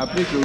Après que...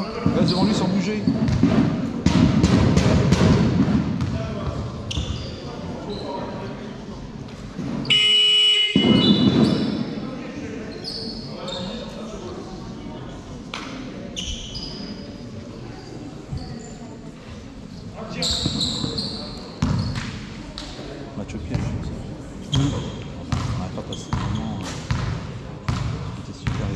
là, reste devant lui sans bouger. Match au piège, je sais. On n'arrive pas à passer vraiment. C'était super.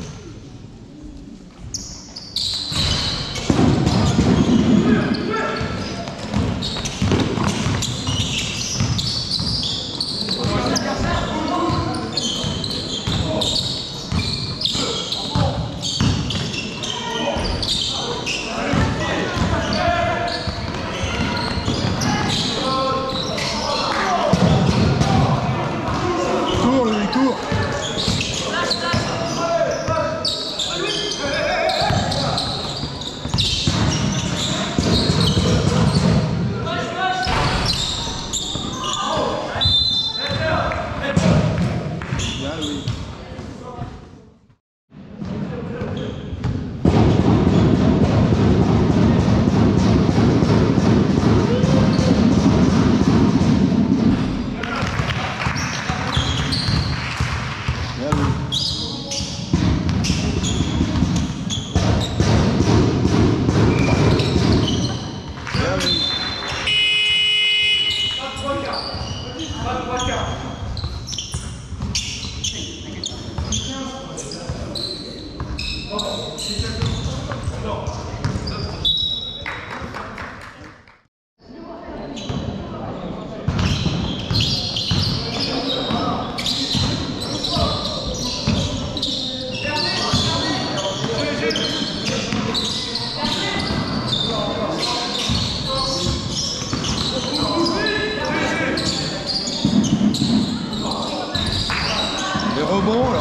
Rebond là.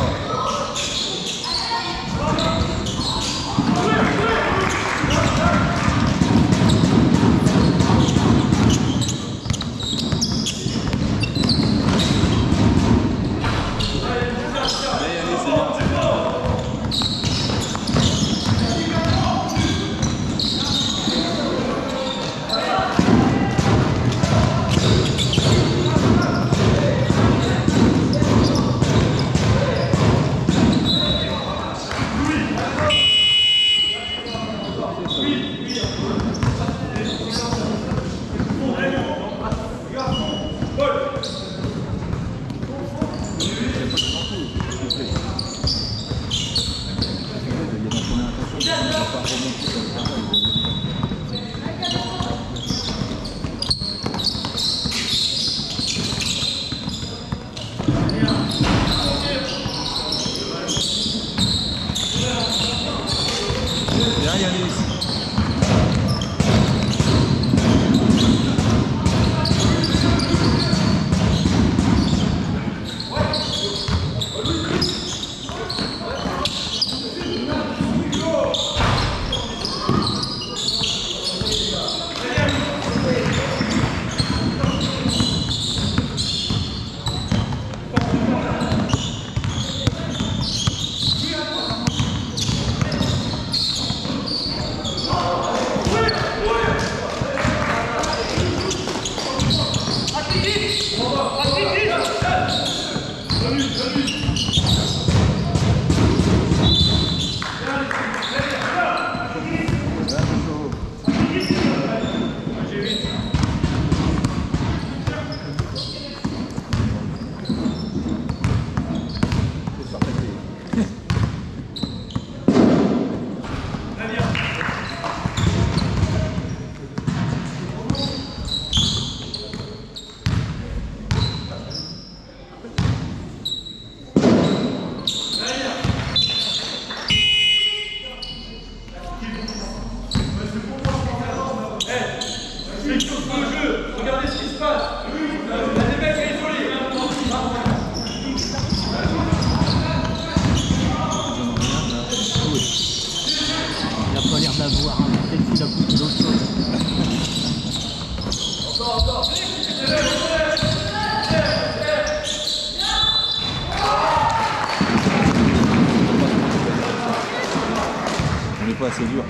On n'est pas assez dur.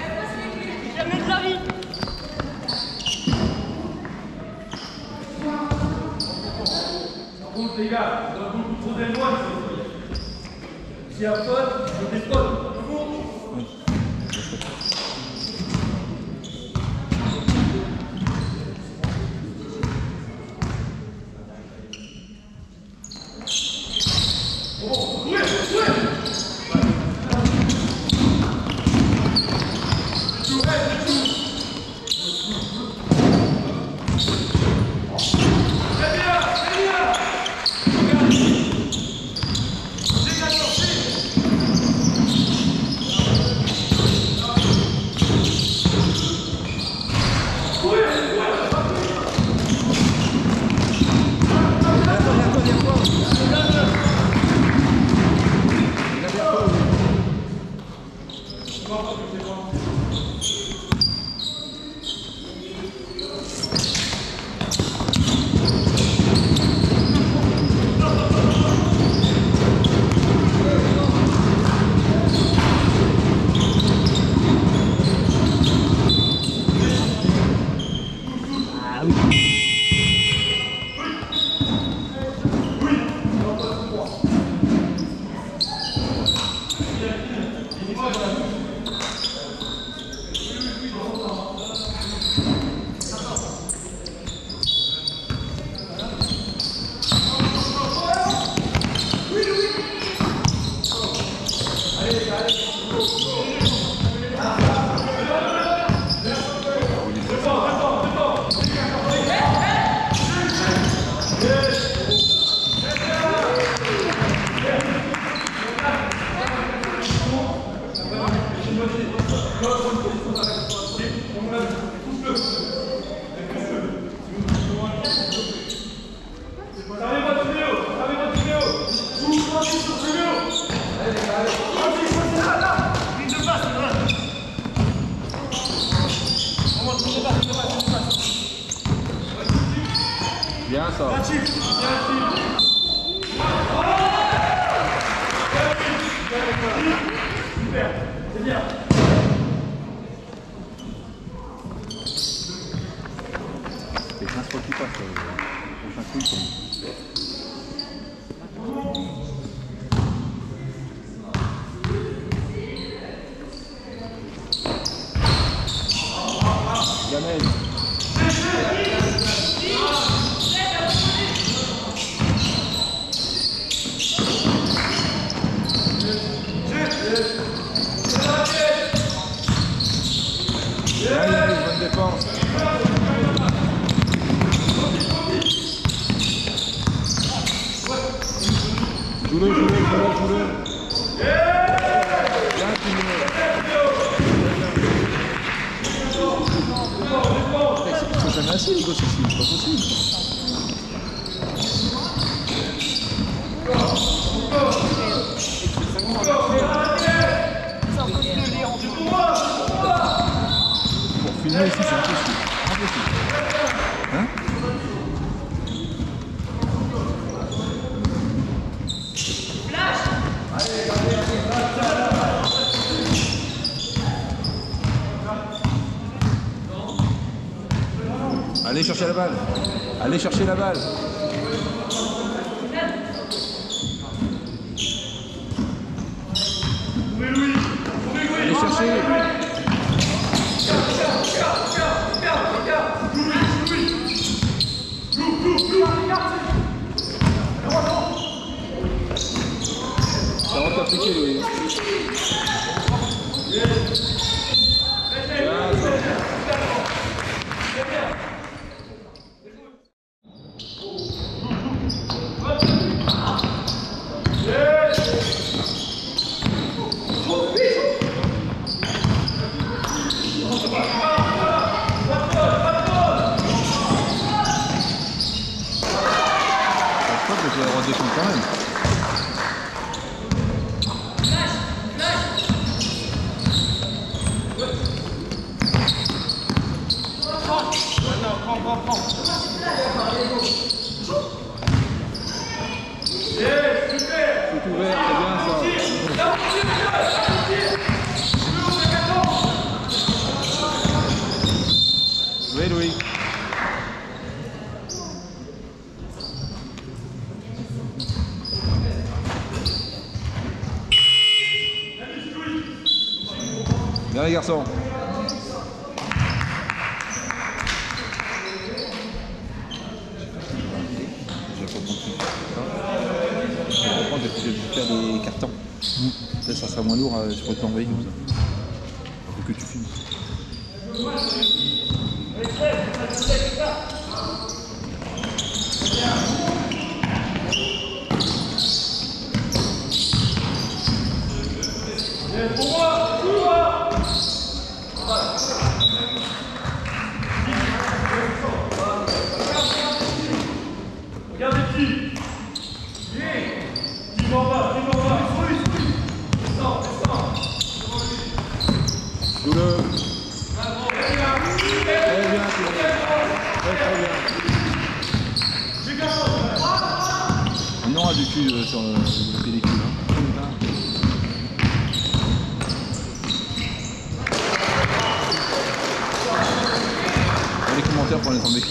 les gars, donc vous trouvez loin de ce truc. S'il y a faute, je déconne. Allez chercher la balle. Louis. les garçons. Je vais faire des cartons. Ça, ça sera moins lourd, je pourrais te l'envoyer comme ça. Faut que tu filmes. On aura du cul sur le pellicule. Les commentaires pour les tomber.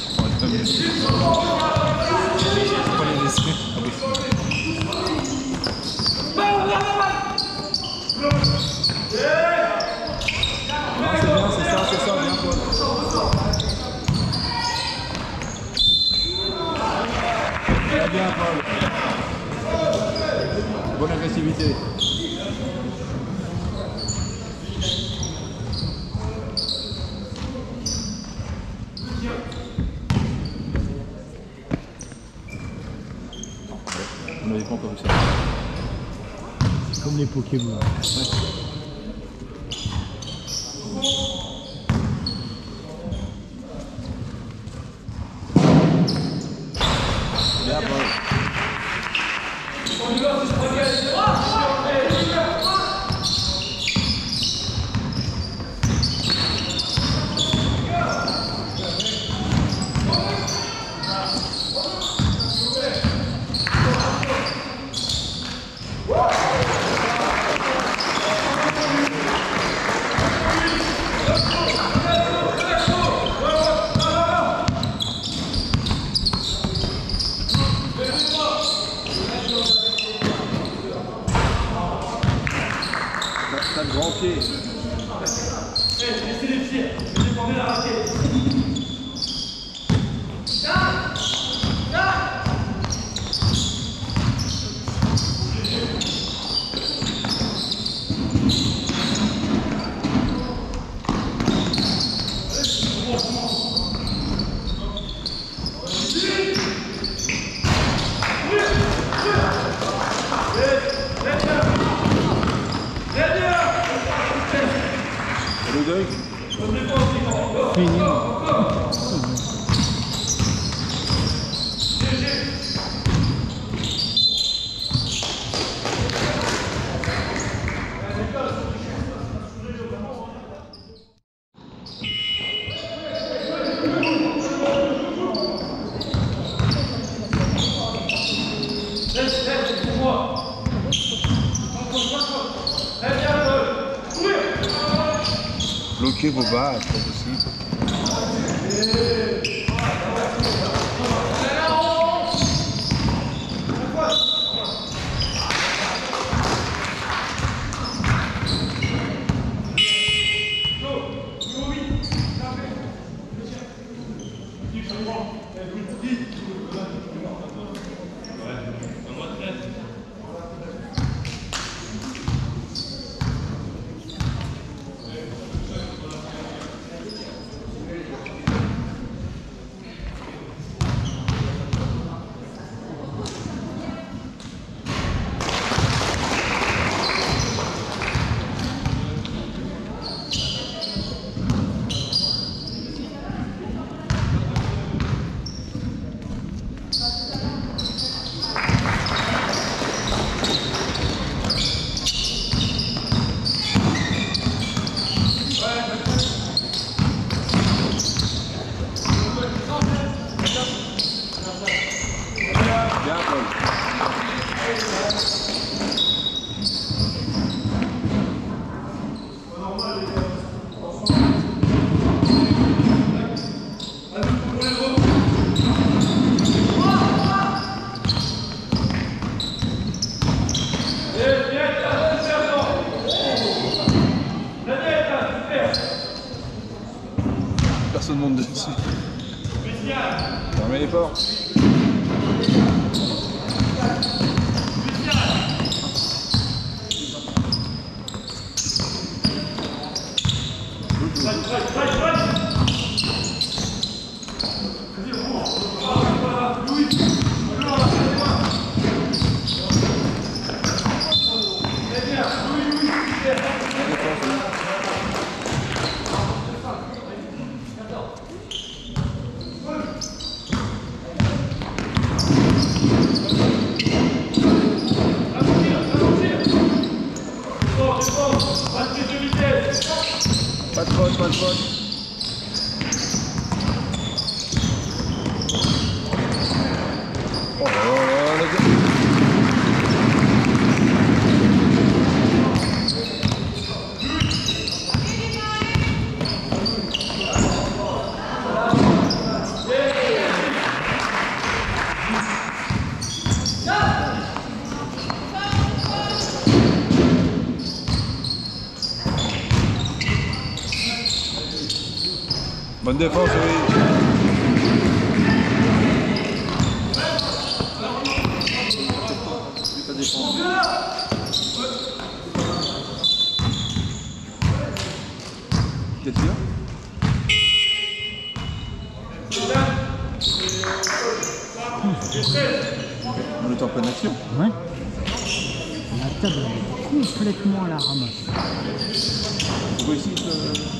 Bien, Paul. Bonne agressivité. On n'avait pas encore vu ça. C'est comme les Pokémon. Ouais. Okay. Laissez les pieds, je vais déformer la raquette. Bloquez vos bas, c'est pas possible. le monde de ici. Fermez les portes. Bonne défense, oui. Pas défense. T'es tiré ? On est en pleine action. Ouais. La table est complètement à la ramasse. Pourquoi ici on est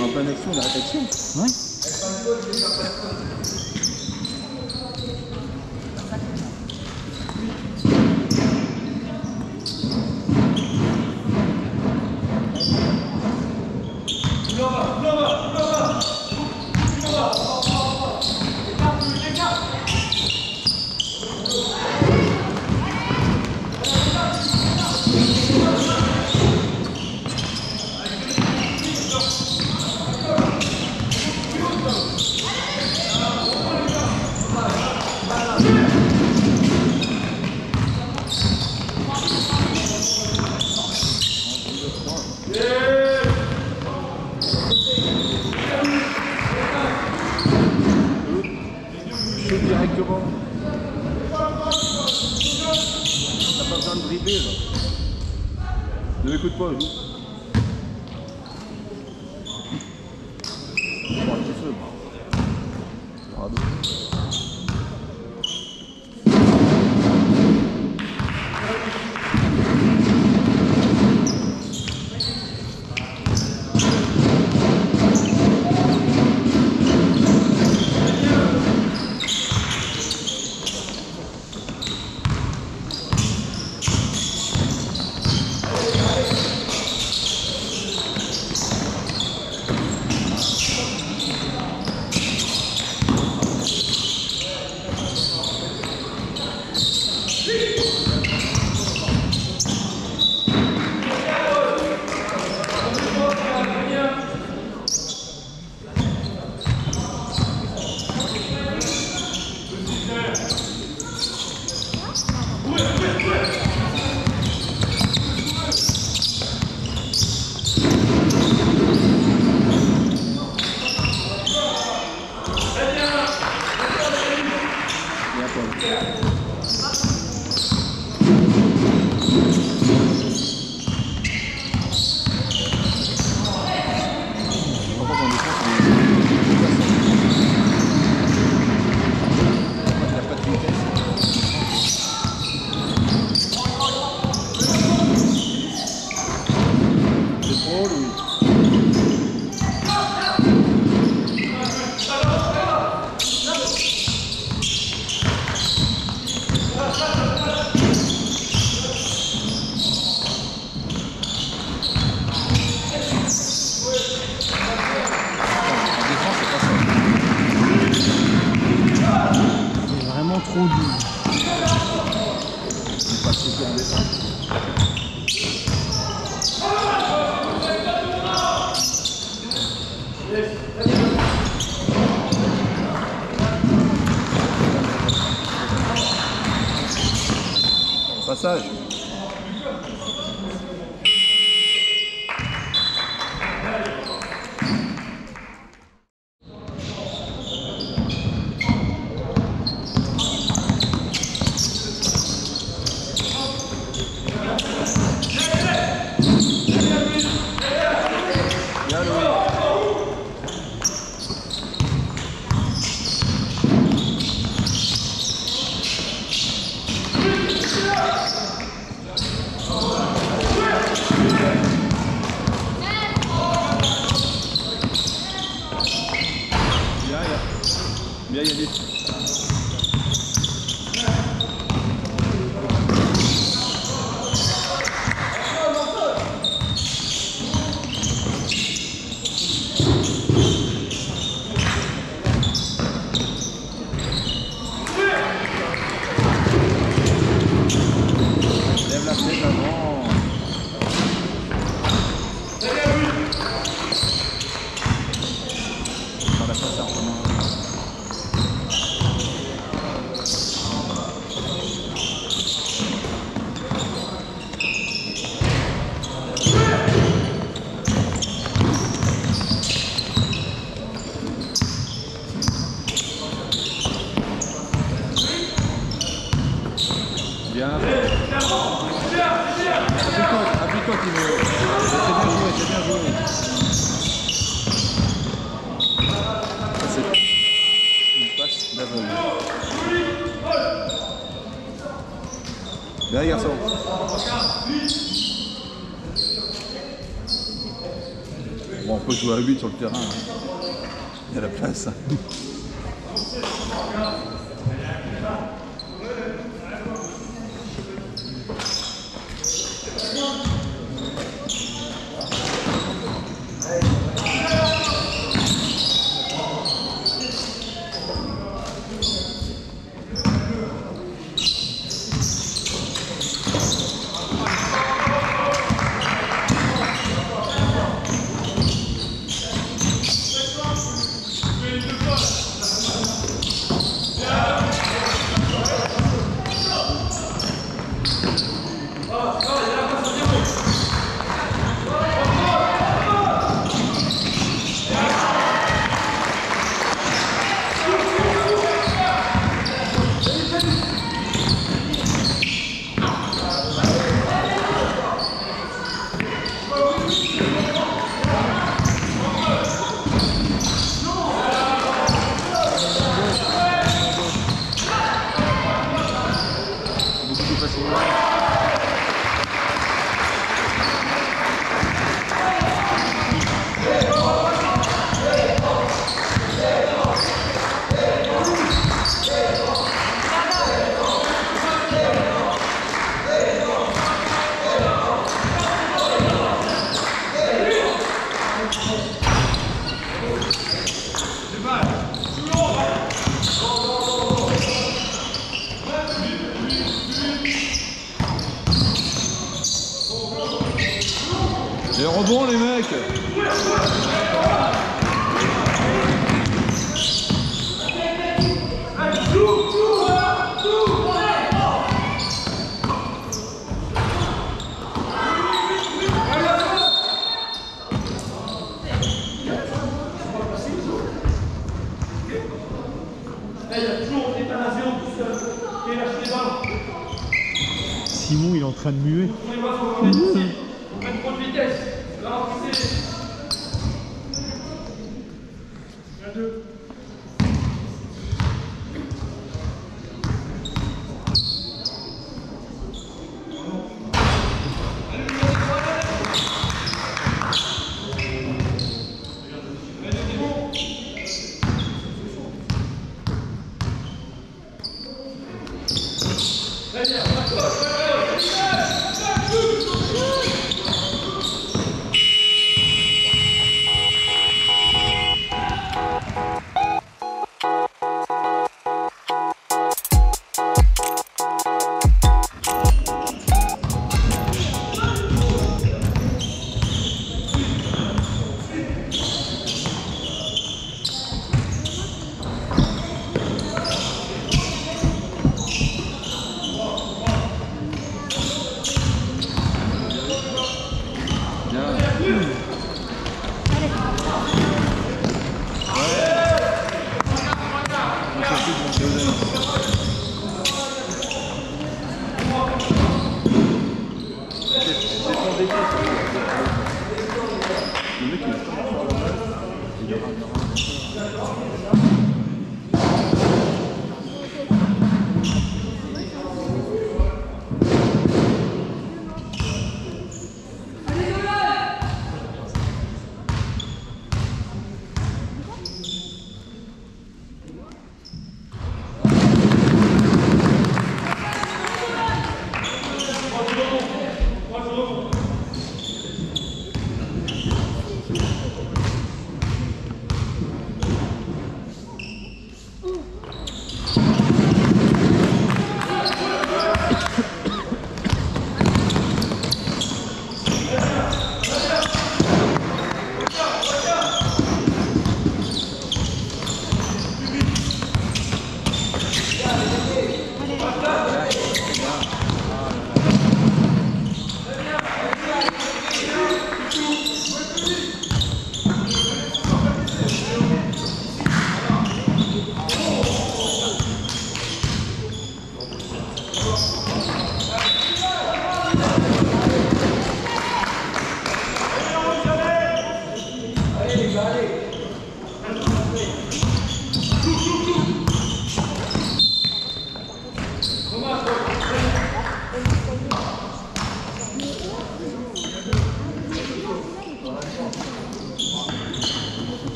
en pleine action, la réflexion. Ouais. Directement. T'as pas besoin de dribbler là. Ne m'écoute pas, joue. Je crois que c'est feu. Bravo. Passage. y aller. Bien les garçons. Bon, on peut jouer à 8 sur le terrain. Hein. Il y a la place. Les rebonds les mecs. Simon il est en train de muer.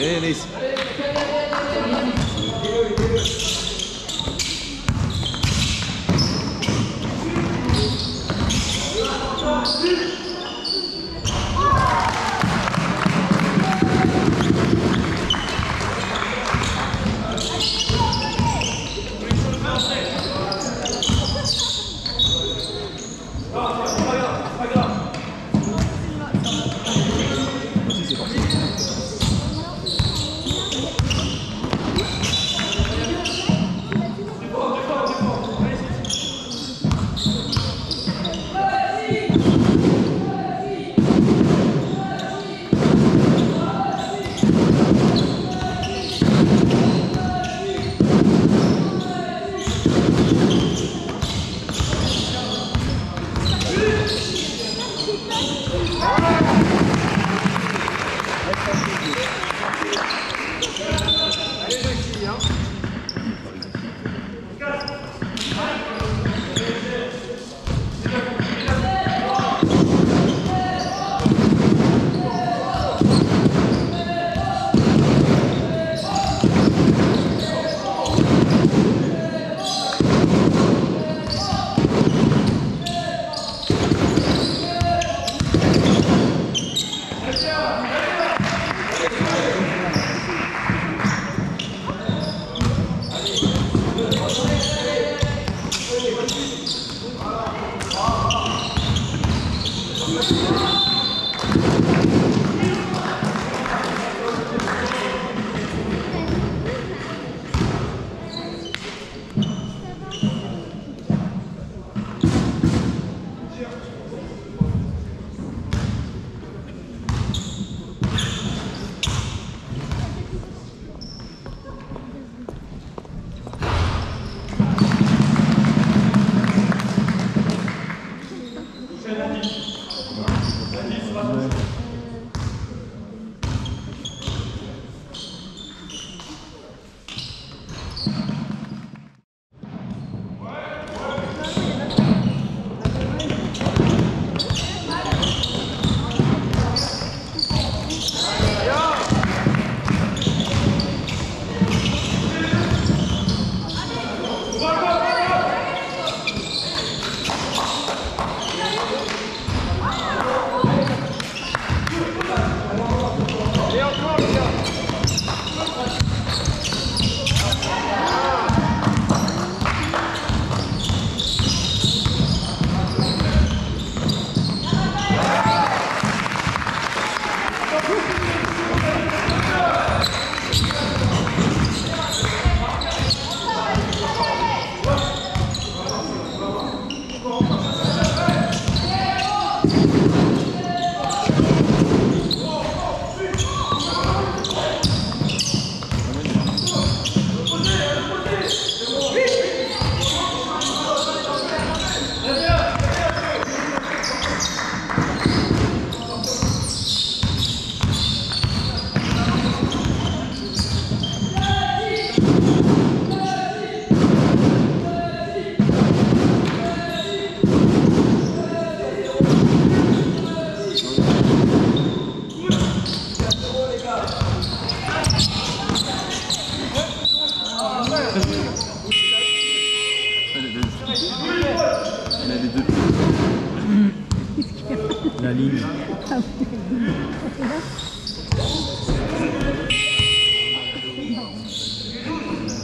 Minis.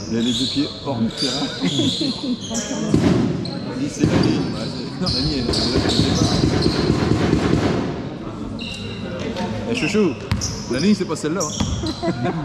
Il a les deux pieds hors du terrain. Lali, c'est Lali. Non, Lali, elle est là. Eh, chouchou, la ligne, c'est pas celle-là. Hein.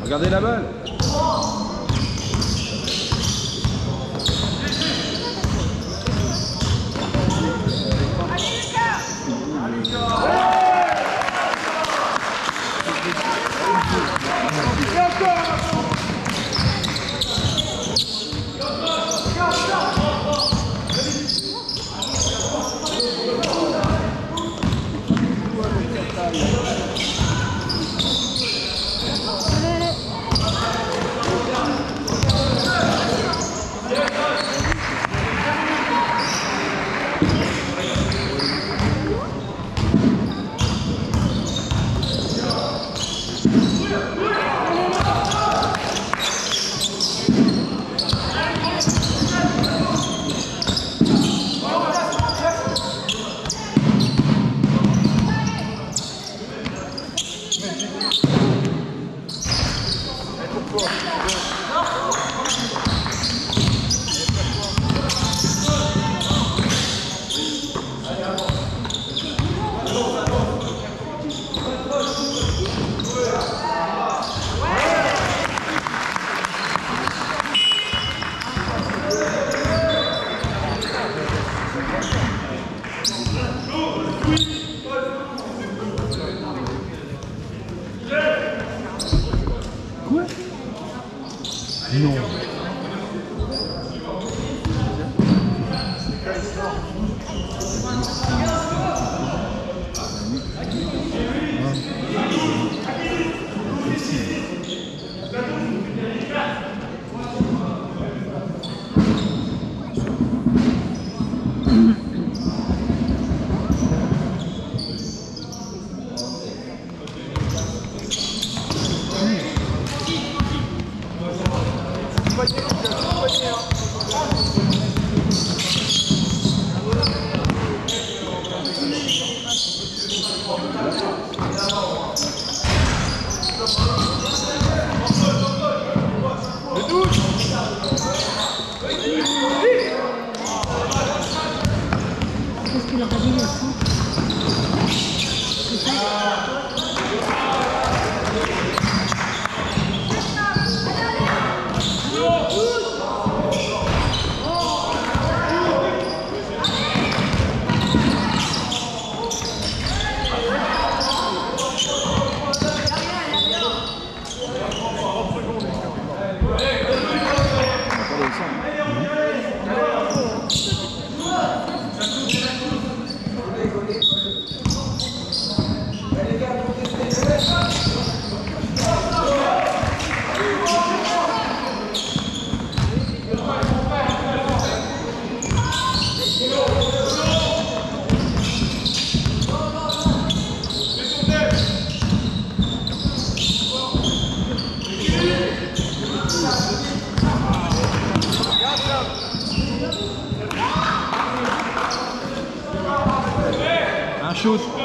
Regardez la balle. Non. Shoot.